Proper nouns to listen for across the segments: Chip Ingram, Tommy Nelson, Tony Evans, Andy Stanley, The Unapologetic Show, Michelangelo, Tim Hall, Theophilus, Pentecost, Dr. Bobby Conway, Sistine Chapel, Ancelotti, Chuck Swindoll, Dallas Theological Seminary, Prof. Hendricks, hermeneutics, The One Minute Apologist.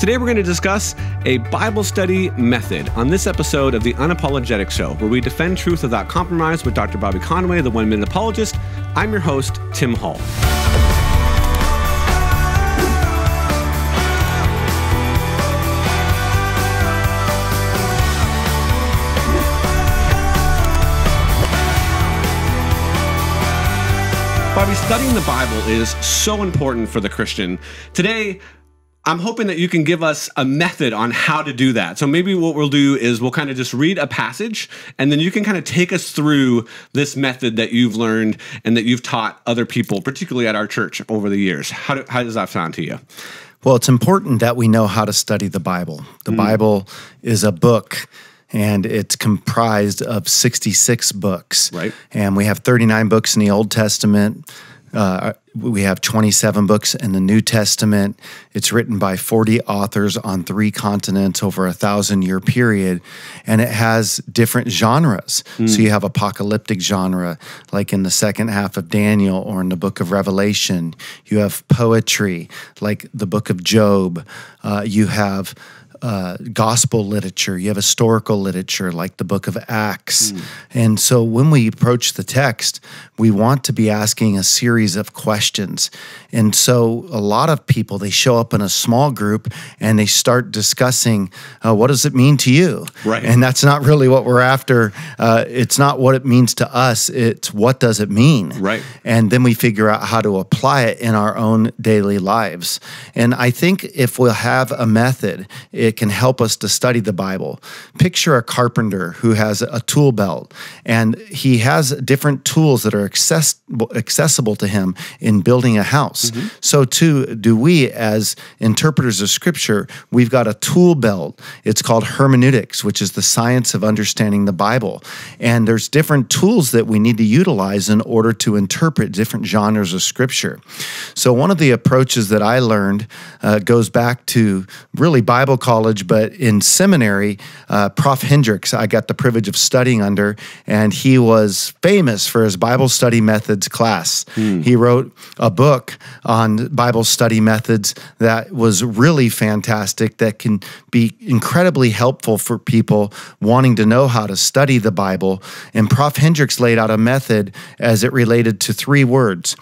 Today we're going to discuss a Bible study method on this episode of The Unapologetic Show, where we defend truth without compromise with Dr. Bobby Conway, the one-minute apologist. I'm your host, Tim Hall. Bobby, studying the Bible is so important for the Christian. Today, I'm hoping that you can give us a method on how to do that. So maybe what we'll do is we'll kind of just read a passage, and then you can kind of take us through this method that you've learned and that you've taught other people, particularly at our church over the years. How does that sound to you? Well, it's important that we know how to study the Bible. The Bible is a book, and it's comprised of 66 books. Right. And we have 39 books in the Old Testament. We have 27 books in the New Testament. It's written by 40 authors on 3 continents over a 1,000-year period, and it has different genres. So you have apocalyptic genre, like in the second half of Daniel or in the book of Revelation. You have poetry, like the book of Job. You have gospel literature. You have historical literature like the book of Acts. And so when we approach the text, we want to be asking a series of questions. And so a lot of people, they show up in a small group and they start discussing, what does it mean to you? Right. And that's not really what we're after. It's not what it means to us. It's what does it mean? Right. And then we figure out how to apply it in our own daily lives. And I think if we'll have a method, it can help us to study the Bible. Picture a carpenter who has a tool belt, and he has different tools that are accessible to him in building a house. So too do we as interpreters of Scripture. We've got a tool belt. It's called hermeneutics, which is the science of understanding the Bible. And there's different tools that we need to utilize in order to interpret different genres of Scripture. So one of the approaches that I learned goes back to really Bible college, but in seminary, Prof. Hendricks, I got the privilege of studying under, and he was famous for his Bible study methods class. He wrote a book on Bible study methods that was really fantastic, that can be incredibly helpful for people wanting to know how to study the Bible. And Prof. Hendricks laid out a method as it related to 3 words: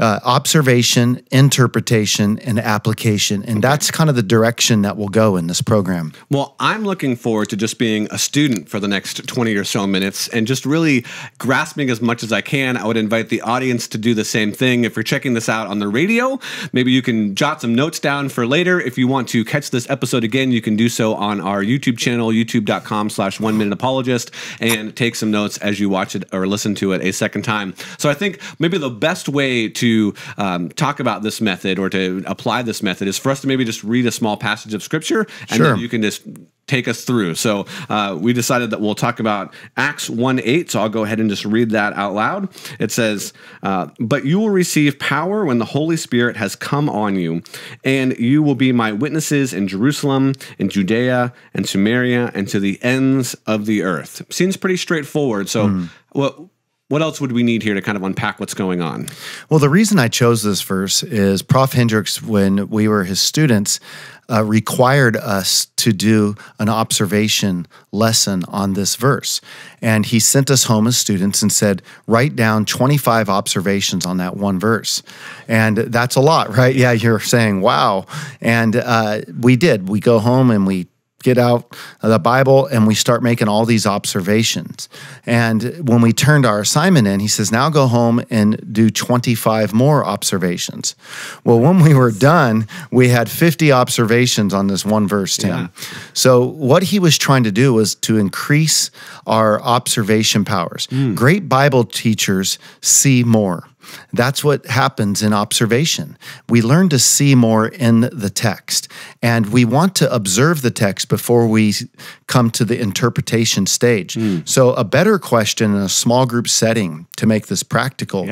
observation, interpretation, and application. And that's kind of the direction that we'll go in this program. Well, I'm looking forward to just being a student for the next 20 or so minutes and just really grasping as much as I can. I would invite the audience to do the same thing. If you're checking this out on the radio, maybe you can jot some notes down for later. If you want to catch this episode again, you can do so on our YouTube channel, youtube.com/1-minute apologist, and take some notes as you watch it or listen to it a second time. So I think maybe the best way to talk about this method or to apply this method is for us to maybe just read a small passage of Scripture, and then you can just take us through. So we decided that we'll talk about Acts 1:8, so I'll go ahead and just read that out loud. It says, "But you will receive power when the Holy Spirit has come on you, and you will be my witnesses in Jerusalem, in Judea, and Samaria, and to the ends of the earth." Seems pretty straightforward. So What else would we need here to kind of unpack what's going on? Well, the reason I chose this verse is Prof. Hendricks, when we were his students, required us to do an observation lesson on this verse. And he sent us home as students and said, write down 25 observations on that one verse. And that's a lot, right? Yeah, you're saying, wow. And we did. We go home and we get out the Bible, and we start making all these observations. And when we turned our assignment in, he says, now go home and do 25 more observations. Well, when we were done, we had 50 observations on this one verse, Tim. Yeah. So what he was trying to do was to increase our observation powers. Great Bible teachers see more. That's what happens in observation. We learn to see more in the text, and we want to observe the text before we come to the interpretation stage. So a better question in a small group setting to make this practical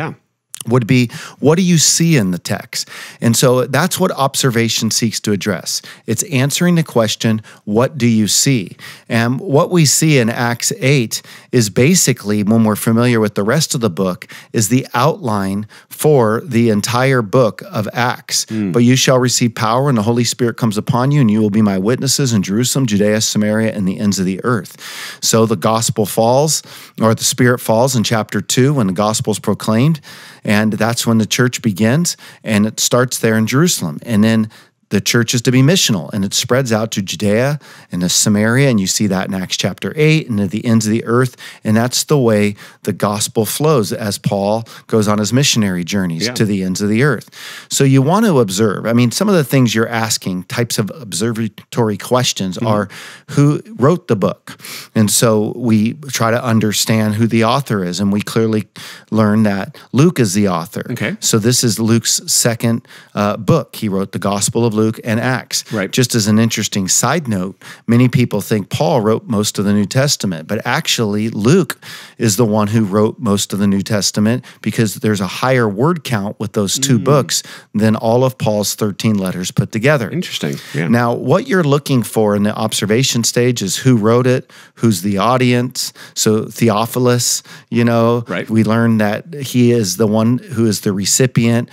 would be, what do you see in the text? And so that's what observation seeks to address. It's answering the question, what do you see? And what we see in Acts 8 is basically, when we're familiar with the rest of the book, is the outline for the entire book of Acts. Mm. But you shall receive power and the Holy Spirit comes upon you, and you will be my witnesses in Jerusalem, Judea, Samaria, and the ends of the earth. So the gospel falls, or the Spirit falls in chapter 2 when the gospel is proclaimed. And that's when the church begins, and it starts there in Jerusalem. And then the church is to be missional, and it spreads out to Judea and to Samaria, and you see that in Acts chapter 8 and at the ends of the earth. And that's the way the gospel flows as Paul goes on his missionary journeys to the ends of the earth. So you want to observe. I mean, some of the things you're asking, types of observatory questions, are who wrote the book? And so we try to understand who the author is, and we clearly learn that Luke is the author. Okay. So this is Luke's second book. He wrote the Gospel of Luke. Luke and Acts. Right. Just as an interesting side note, many people think Paul wrote most of the New Testament, but actually Luke is the one who wrote most of the New Testament, because there's a higher word count with those two books than all of Paul's 13 letters put together. Interesting. Yeah. Now, what you're looking for in the observation stage is who wrote it, who's the audience. So Theophilus, you know, we learned that he is the one who is the recipient.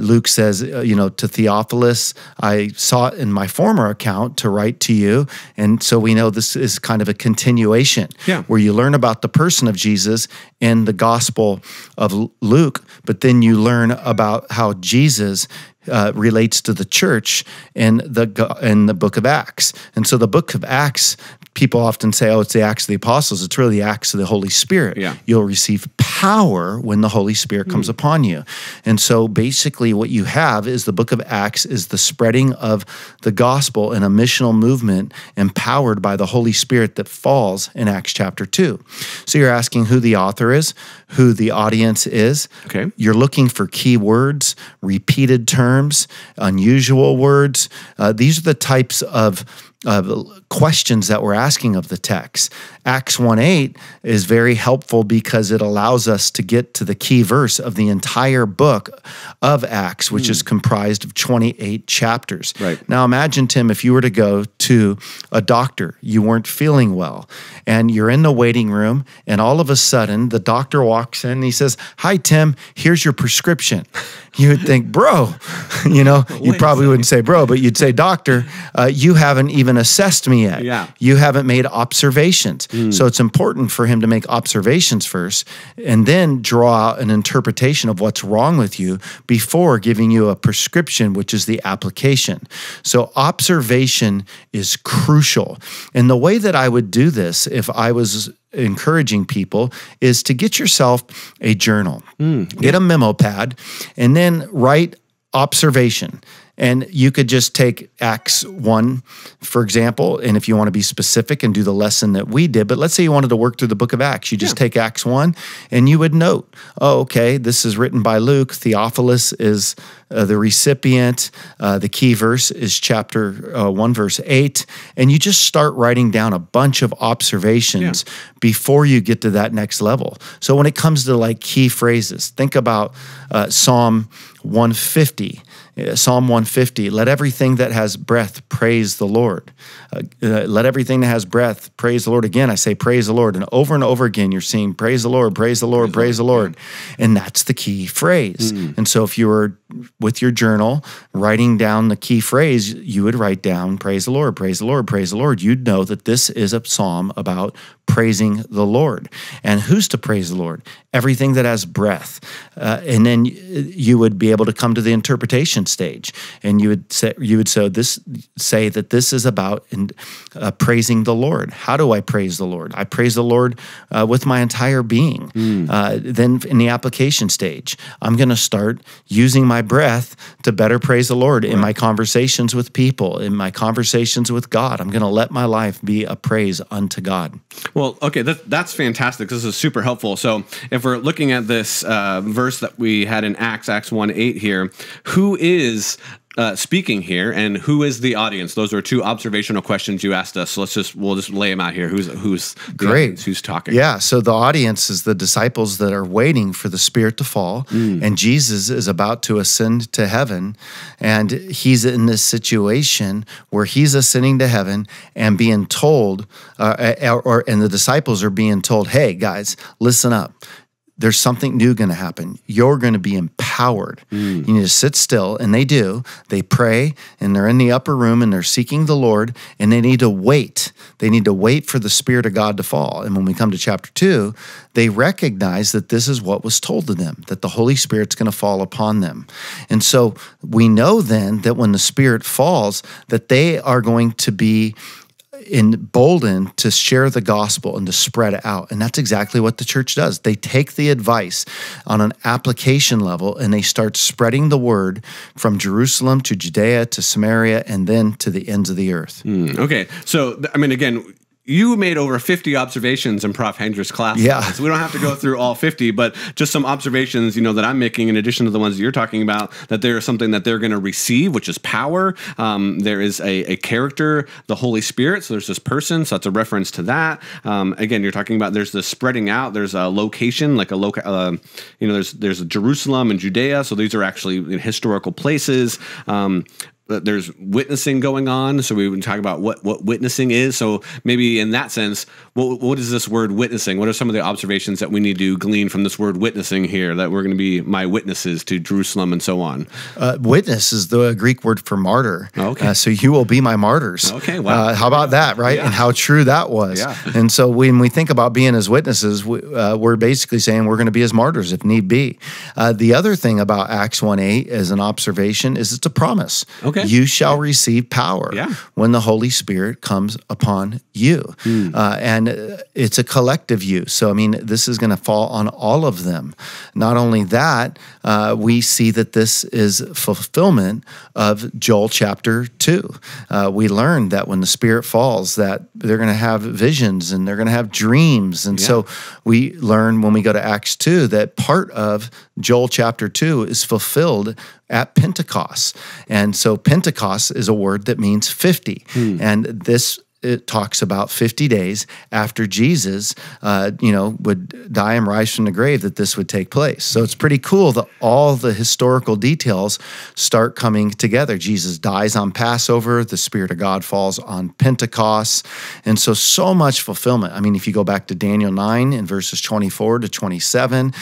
Luke says, you know, to Theophilus, I saw it in my former account to write to you. And so we know this is kind of a continuation where you learn about the person of Jesus in the Gospel of Luke, but then you learn about how Jesus relates to the church in the book of Acts. And so the book of Acts, people often say, oh, it's the Acts of the Apostles. It's really the Acts of the Holy Spirit. Yeah. You'll receive power when the Holy Spirit comes upon you. And so basically what you have is the book of Acts is the spreading of the gospel in a missional movement empowered by the Holy Spirit that falls in Acts chapter 2. So you're asking who the author is, who the audience is. Okay. You're looking for key words, repeated terms, unusual words. These are the types of questions that we're asking of the text. Acts 1:8 is very helpful because it allows us to get to the key verse of the entire book of Acts, which is comprised of 28 chapters. Right. Now imagine, Tim, if you were to go to a doctor, you weren't feeling well, and you're in the waiting room, and all of a sudden the doctor walks in and he says, "Hi, Tim, here's your prescription." You would think, bro, you know, you probably wouldn't say bro, but you'd say, doctor, you haven't even assessed me yet. Yeah. You haven't made observations. So it's important for him to make observations first and then draw an interpretation of what's wrong with you before giving you a prescription, which is the application. So observation is crucial. And the way that I would do this if I was encouraging people is to get yourself a journal, get a memo pad, and then write observation. And you could just take Acts 1, for example, and if you want to be specific and do the lesson that we did, but let's say you wanted to work through the book of Acts, you just take Acts 1 and you would note, oh, okay, this is written by Luke, Theophilus is the recipient, the key verse is chapter 1, verse 8, and you just start writing down a bunch of observations before you get to that next level. So when it comes to like key phrases, think about Psalm 150. Psalm 150, let everything that has breath praise the Lord. Let everything that has breath praise the Lord. Again, I say praise the Lord. And over again, you're seeing praise the Lord, praise the Lord, praise the Lord. And that's the key phrase. And so if you were with your journal writing down the key phrase, you would write down praise the Lord, praise the Lord, praise the Lord. You'd know that this is a psalm about praising the Lord. And who's to praise the Lord? Everything that has breath. And then you would be able to come to the interpretation stage, and you would say that this is about praising the Lord. How do I praise the Lord? I praise the Lord with my entire being. Then in the application stage, I'm going to start using my breath to better praise the Lord in my conversations with people, in my conversations with God. I'm going to let my life be a praise unto God. Well, okay, that's fantastic. This is super helpful. So if we're looking at this verse that we had in Acts 1:8 here, who is is speaking here, and who is the audience? Those are two observational questions you asked us. So let's just, we'll just lay them out here. Who's great? Audience, who's talking? Yeah. So the audience is the disciples that are waiting for the Spirit to fall, and Jesus is about to ascend to heaven, and he's in this situation where he's ascending to heaven and being told, and the disciples are being told, "Hey guys, listen up. There's something new going to happen. You're going to be empowered. You need to sit still." And they do. They pray, and they're in the upper room, and they're seeking the Lord, and they need to wait. They need to wait for the Spirit of God to fall. And when we come to chapter 2, they recognize that this is what was told to them, that the Holy Spirit's going to fall upon them. And so we know then that when the Spirit falls, that they are going to be emboldened to share the gospel and to spread it out. And that's exactly what the church does. They take the advice on an application level, and they start spreading the word from Jerusalem to Judea to Samaria and then to the ends of the earth. Okay. So, I mean, again, you made over 50 observations in Prof. Hendricks' class. Yeah. So we don't have to go through all 50, but just some observations, you know, that I'm making in addition to the ones that you're talking about, that there is something that they're going to receive, which is power. There is a character, the Holy Spirit. So there's this person. So that's a reference to that. Again, you're talking about there's the spreading out. There's a location, like a local, you know, there's Jerusalem and Judea. So these are actually historical places. There's witnessing going on, so we would talk about what witnessing is. So maybe in that sense, what is this word witnessing? What are some of the observations that we need to glean from this word witnessing here, that we're going to be my witnesses to Jerusalem and so on? Witness is the Greek word for martyr. Okay. So you will be my martyrs. Okay, wow. How about that, right? Yeah. And how true that was. Yeah. And so when we think about being as witnesses, we're basically saying we're going to be as martyrs if need be. The other thing about Acts 1:8 as an observation is it's a promise. Okay. You shall receive power when the Holy Spirit comes upon you. And it's a collective you. So, I mean, this is going to fall on all of them. Not only that, we see that this is fulfillment of Joel chapter 2. We learned that when the Spirit falls, that they're going to have visions and they're going to have dreams. And so we learn when we go to Acts 2 that part of Joel chapter 2 is fulfilled at Pentecost. And so Pentecost is a word that means 50. And this, it talks about 50 days after Jesus, you know, would die and rise from the grave, that this would take place. So it's pretty cool that all the historical details start coming together. Jesus dies on Passover. The Spirit of God falls on Pentecost. And so, so much fulfillment. I mean, if you go back to Daniel 9 in verses 24 to 27,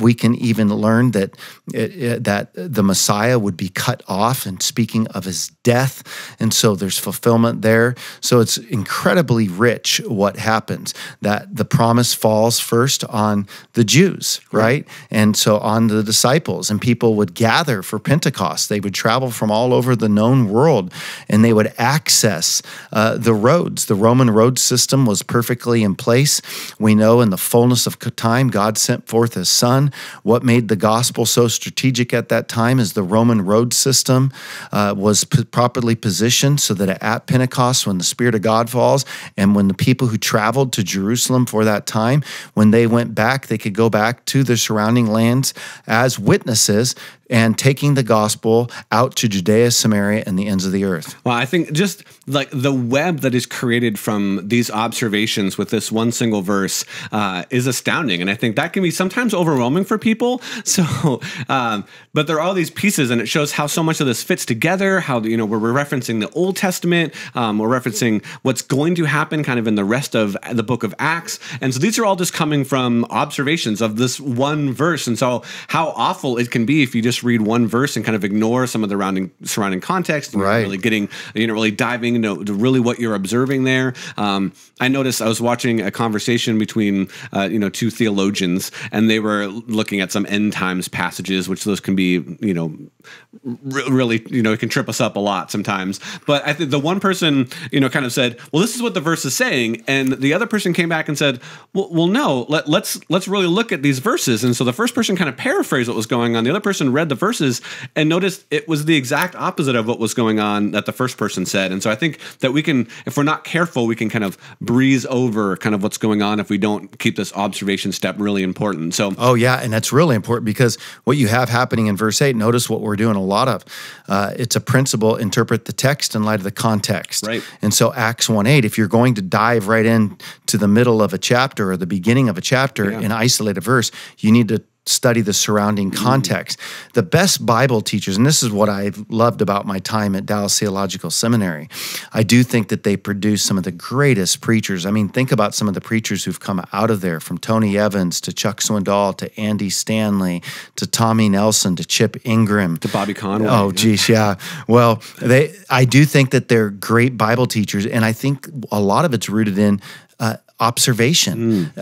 we can even learn that, that the Messiah would be cut off, and speaking of his death. And so there's fulfillment there. So it's incredibly rich what happens, that the promise falls first on the Jews, right? And so on the disciples, and people would gather for Pentecost. They would travel from all over the known world, and they would access the roads. The Roman road system was perfectly in place. We know in the fullness of time, God sent forth his Son. What made the gospel so strategic at that time is the Roman road system was properly positioned so that at Pentecost, when the Spirit of God falls, and when the people who traveled to Jerusalem for that time, when they went back, they could go back to the surrounding lands as witnesses and taking the gospel out to Judea, Samaria, and the ends of the earth. Well, I think just like the web that is created from these observations with this one single verse is astounding. And I think that can be sometimes overwhelming for people. So, but there are all these pieces, and it shows how so much of this fits together, how, you know, we're referencing the Old Testament, we're referencing what's going to happen kind of in the rest of the book of Acts. And so these are all just coming from observations of this one verse. And so how awful it can be if you just read one verse and kind of ignore some of the surrounding context. You're not really getting, you know, really diving into really what you're observing there. I noticed I was watching a conversation between, you know, two theologians, and they were looking at some end times passages, which those can be, you know, really, you know, it can trip us up a lot sometimes. But I think the one person, you know, kind of said, "Well, this is what the verse is saying," and the other person came back and said, "Well, no, let's really look at these verses." And so the first person kind of paraphrased what was going on. The other person read read the verses and noticed it was the exact opposite of what was going on that the first person said. And so I think that we can, if we're not careful, we can kind of breeze over kind of what's going on if we don't keep this observation step really important. So, oh yeah, and that's really important, because what you have happening in verse 8, notice what we're doing a lot of. It's a principle, interpret the text in light of the context. Right. And so Acts 1:8, if you're going to dive right in to the middle of a chapter or the beginning of a chapter and isolate a verse, you need to study the surrounding context. The best Bible teachers, and this is what I loved about my time at Dallas Theological Seminary, I do think that they produce some of the greatest preachers. I mean, think about some of the preachers who've come out of there, from Tony Evans to Chuck Swindoll to Andy Stanley to Tommy Nelson to Chip Ingram. To Bobby Conway. Oh, geez, yeah. Well, I do think that they're great Bible teachers, and I think a lot of it's rooted in observation.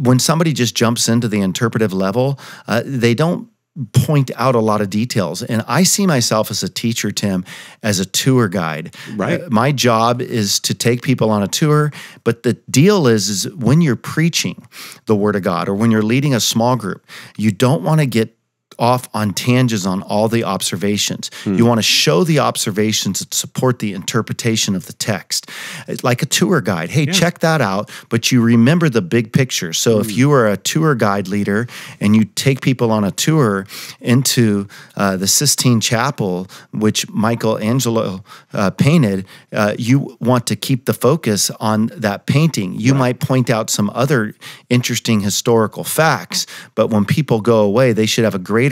When somebody just jumps into the interpretive level, they don't point out a lot of details. And I see myself as a teacher, Tim, as a tour guide. Right. My job is to take people on a tour, but the deal is when you're preaching the Word of God or when you're leading a small group, you don't want to get off on tangents on all the observations. You want to show the observations that support the interpretation of the text. It's like a tour guide. Hey, check that out, but you remember the big picture. So if you are a tour guide leader and you take people on a tour into the Sistine Chapel, which Michelangelo painted, you want to keep the focus on that painting. You might point out some other interesting historical facts, but when people go away, they should have a great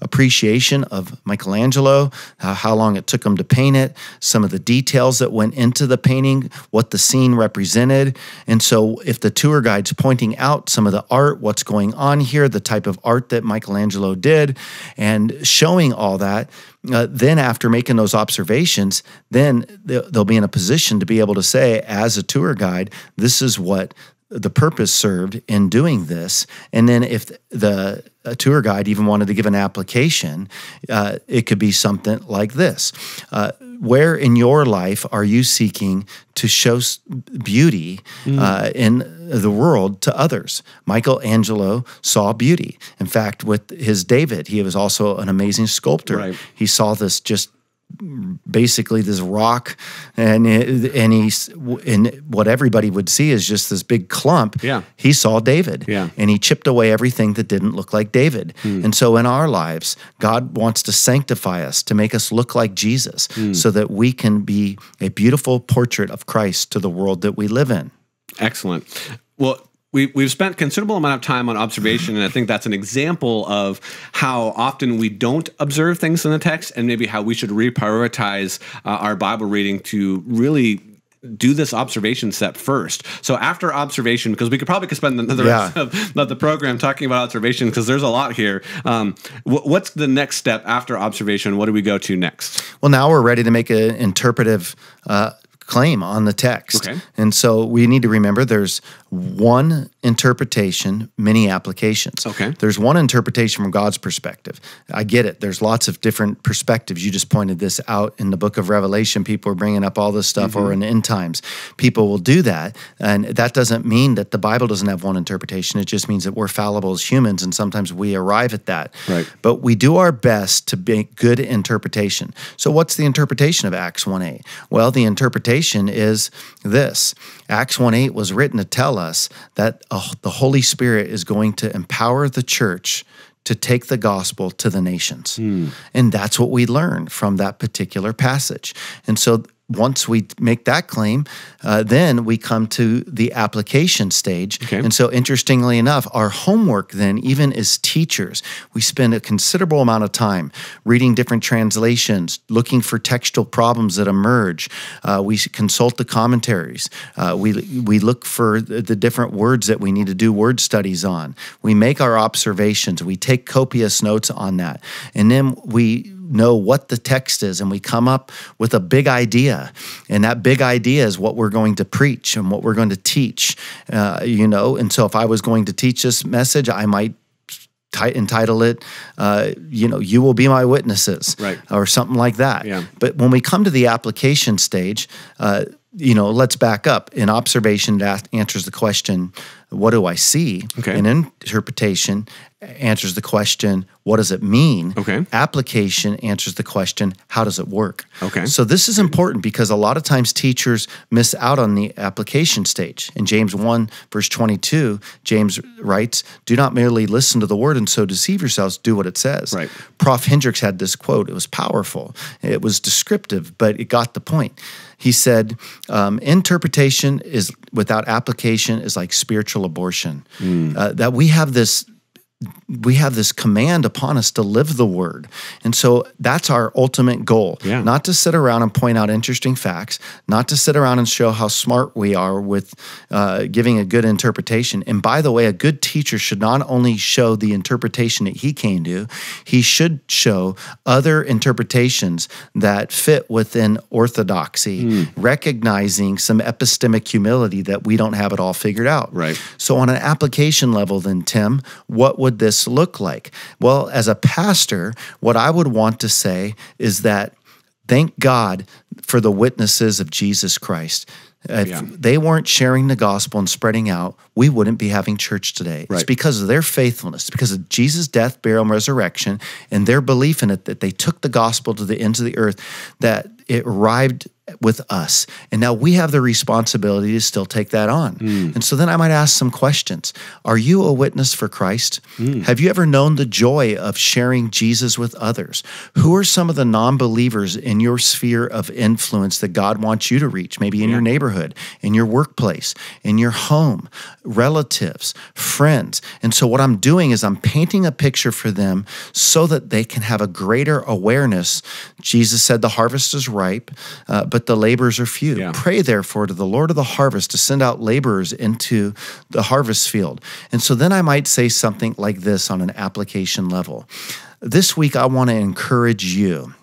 appreciation of Michelangelo, how long it took him to paint it, some of the details that went into the painting, what the scene represented. And so if the tour guide's pointing out some of the art, what's going on here, the type of art that Michelangelo did, and showing all that, then after making those observations, then they'll be in a position to be able to say, as a tour guide, this is what the purpose served in doing this. And then if the tour guide even wanted to give an application, it could be something like this. Where in your life are you seeking to show beauty in the world to others? Michelangelo saw beauty. In fact, with his David, he was also an amazing sculptor. Right. He saw this just basically this rock, and what everybody would see is just this big clump. Yeah. He saw David, and he chipped away everything that didn't look like David. And so in our lives, God wants to sanctify us, to make us look like Jesus, so that we can be a beautiful portrait of Christ to the world that we live in. Excellent. Well, we've spent a considerable amount of time on observation, and I think that's an example of how often we don't observe things in the text, and maybe how we should reprioritize our Bible reading to really do this observation step first. So after observation, because we could probably spend the rest of the program talking about observation, because there's a lot here. What's the next step after observation? What do we go to next? Well, now we're ready to make an interpretive claim on the text. And so we need to remember there's one interpretation, many applications. There's one interpretation from God's perspective. I get it. There's lots of different perspectives. You just pointed this out in the book of Revelation. People are bringing up all this stuff, or in end times. People will do that, and that doesn't mean that the Bible doesn't have one interpretation. It just means that we're fallible as humans, and sometimes we arrive at that. But we do our best to make good interpretation. So what's the interpretation of Acts 1:8? Well, the interpretation is this. Acts 1:8 was written to tell us that the Holy Spirit is going to empower the church to take the gospel to the nations. And that's what we learn from that particular passage. And so once we make that claim, then we come to the application stage. And so interestingly enough, our homework then, even as teachers, we spend a considerable amount of time reading different translations, looking for textual problems that emerge. We consult the commentaries. We look for the different words that we need to do word studies on. We make our observations. We take copious notes on that. And then we know what the text is, and we come up with a big idea, and that big idea is what we're going to preach and what we're going to teach, you know. And so if I was going to teach this message, I might entitle it, you know, "You Will Be My Witnesses," or something like that. But when we come to the application stage, you know, let's back up. An observation that answers the question, what do I see? In interpretation, answers the question, what does it mean? Okay. Application answers the question, how does it work? Okay. So this is important because a lot of times teachers miss out on the application stage. In James 1, verse 22, James writes, do not merely listen to the word and so deceive yourselves, do what it says. Right. Prof. Hendricks had this quote. It was powerful. It was descriptive, but it got the point. He said, interpretation is without application is like spiritual abortion. Mm. That we have this command upon us to live the word. And so that's our ultimate goal, yeah. Not to sit around and point out interesting facts, not to sit around and show how smart we are with giving a good interpretation. And by the way, a good teacher should not only show the interpretation that he can do, he should show other interpretations that fit within orthodoxy, recognizing some epistemic humility that we don't have it all figured out. Right. So on an application level then, Tim, what would this look like? Well, as a pastor, what I would want to say is that thank God for the witnesses of Jesus Christ. If they weren't sharing the gospel and spreading out, we wouldn't be having church today. Right. It's because of their faithfulness, because of Jesus' death, burial, and resurrection, and their belief in it, that they took the gospel to the ends of the earth, that it arrived with us. And now we have the responsibility to still take that on. Mm. And so then I might ask some questions. Are you a witness for Christ? Mm. Have you ever known the joy of sharing Jesus with others? Who are some of the non-believers in your sphere of influence that God wants you to reach? Maybe in your neighborhood, in your workplace, in your home, relatives, friends. And so what I'm doing is I'm painting a picture for them so that they can have a greater awareness. Jesus said the harvest is ripe, but the laborers are few. Yeah. Pray therefore to the Lord of the harvest to send out laborers into the harvest field. And so then I might say something like this on an application level. This week I want to encourage you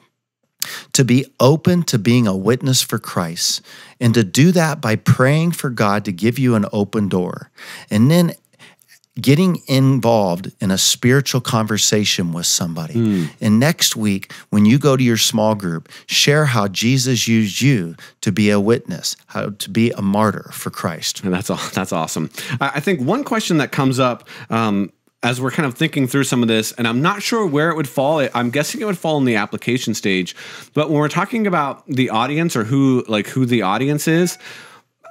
to be open to being a witness for Christ, and to do that by praying for God to give you an open door. And then getting involved in a spiritual conversation with somebody. Mm. And next week, when you go to your small group, share how Jesus used you to be a witness, how to be a martyr for Christ. And that's awesome. I think one question that comes up as we're kind of thinking through some of this, and I'm not sure where it would fall. I'm guessing it would fall in the application stage. But when we're talking about the audience or who the audience is,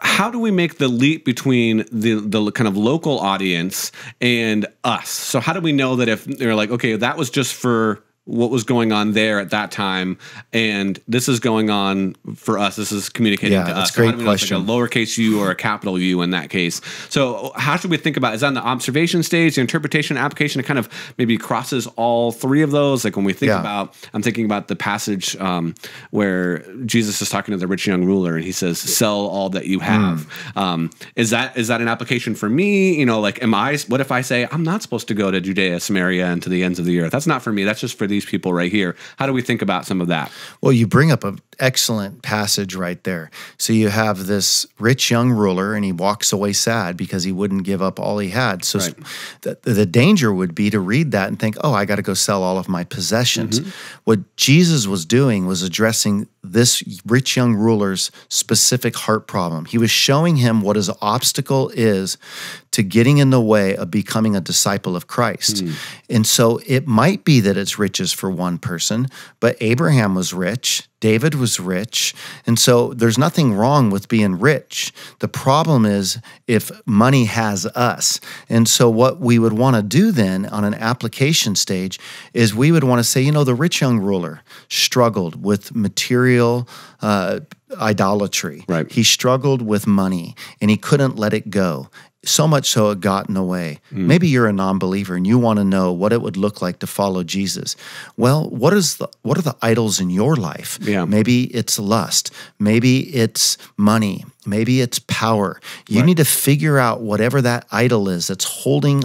how do we make the leap between the kind of local audience and us? So how do we know that if they're like, okay, that was just for what was going on there at that time, and this is going on for us, this is communicating to us? That's a great question. Like a lowercase u or a capital U in that case. So how should we think about, is that on the observation stage, the interpretation, application? It kind of maybe crosses all three of those. Like when we think about, I'm thinking about the passage where Jesus is talking to the rich young ruler and he says, sell all that you have. Is that an application for me? You know, like, what if I say, I'm not supposed to go to Judea, Samaria, and to the ends of the earth? That's not for me. That's just for these people right here. How do we think about some of that? Well, you bring up an excellent passage right there. So you have this rich young ruler, and he walks away sad because he wouldn't give up all he had. So the danger would be to read that and think, oh, I got to go sell all of my possessions. What Jesus was doing was addressing this rich young ruler's specific heart problem. He was showing him what his obstacle is to getting in the way of becoming a disciple of Christ. And so it might be that it's riches for one person, but Abraham was rich, David was rich, and so there's nothing wrong with being rich. The problem is if money has us. And so what we would want to do then on an application stage is we would want to say, you know, the rich young ruler struggled with material idolatry. Right. He struggled with money, and he couldn't let it go. So much so it got in the way. Maybe you're a non-believer and you want to know what it would look like to follow Jesus. Well, what are the idols in your life? Yeah. Maybe it's lust. Maybe it's money. Maybe it's power. You need to figure out whatever that idol is that's holding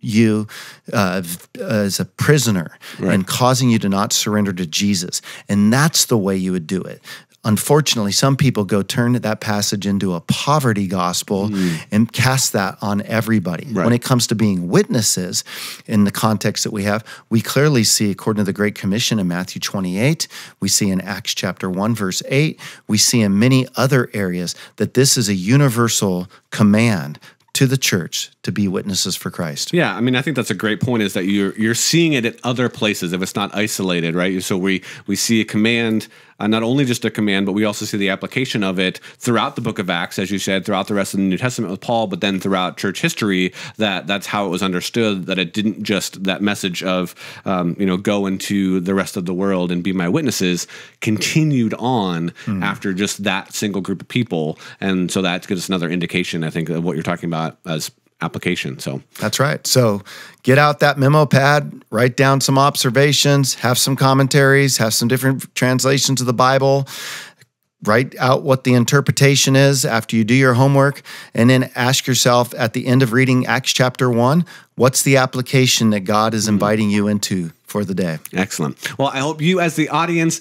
you as a prisoner and causing you to not surrender to Jesus. And that's the way you would do it. Unfortunately, some people go turn that passage into a poverty gospel and cast that on everybody. When it comes to being witnesses in the context that we have, we clearly see, according to the Great Commission in Matthew 28, we see in Acts chapter 1, verse 8, we see in many other areas that this is a universal command to the church to be witnesses for Christ. Yeah, I mean, I think that's a great point, is that you're seeing it at other places if it's not isolated, right? So we see a command, not only just a command, but we also see the application of it throughout the book of Acts, as you said, throughout the rest of the New Testament with Paul, but then throughout church history, that's how it was understood, that it didn't just, that message of, you know, go into the rest of the world and be my witnesses continued on after just that single group of people. And so that gives us another indication, I think, of what you're talking about as application. So that's right. So get out that memo pad, write down some observations, have some commentaries, have some different translations of the Bible, write out what the interpretation is after you do your homework, and then ask yourself at the end of reading Acts chapter 1, what's the application that God is inviting you into for the day? Excellent. Well, I hope you as the audience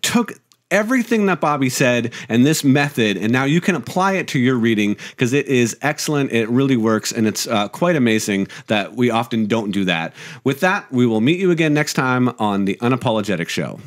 took everything that Bobby said and this method, and now you can apply it to your reading, because it is excellent. It really works, and it's quite amazing that we often don't do that. With that, we will meet you again next time on The Unapologetic Show.